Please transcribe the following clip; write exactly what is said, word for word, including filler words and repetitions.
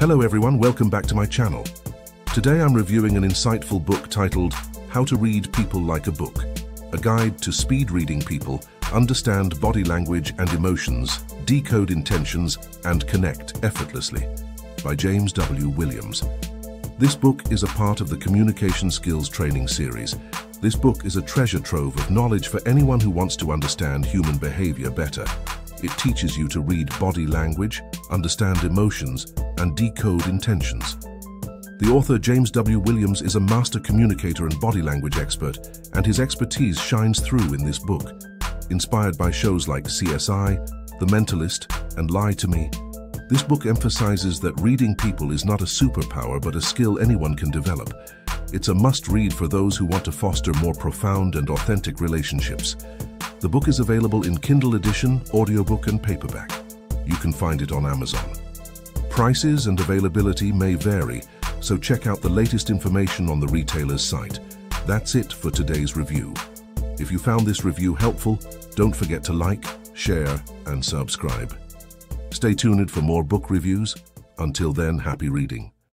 Hello everyone, welcome back to my channel. Today I'm reviewing an insightful book titled How to Read People Like a Book, a guide to speed reading people, understand body language and emotions, decode intentions, and connect effortlessly, by James W. Williams. This book is a part of the Communication Skills Training Series. This book is a treasure trove of knowledge for anyone who wants to understand human behavior better. It teaches you to read body language, understand emotions, and decode intentions. The author James W. Williams is a master communicator and body language expert, and his expertise shines through in this book. Inspired by shows like C S I, The Mentalist, and Lie to Me, this book emphasizes that reading people is not a superpower but a skill anyone can develop. It's a must-read for those who want to foster more profound and authentic relationships. The book is available in Kindle edition, audiobook, and paperback. You can find it on Amazon. Prices and availability may vary, so check out the latest information on the retailer's site. That's it for today's review. If you found this review helpful, don't forget to like, share, and subscribe. Stay tuned for more book reviews. Until then, happy reading.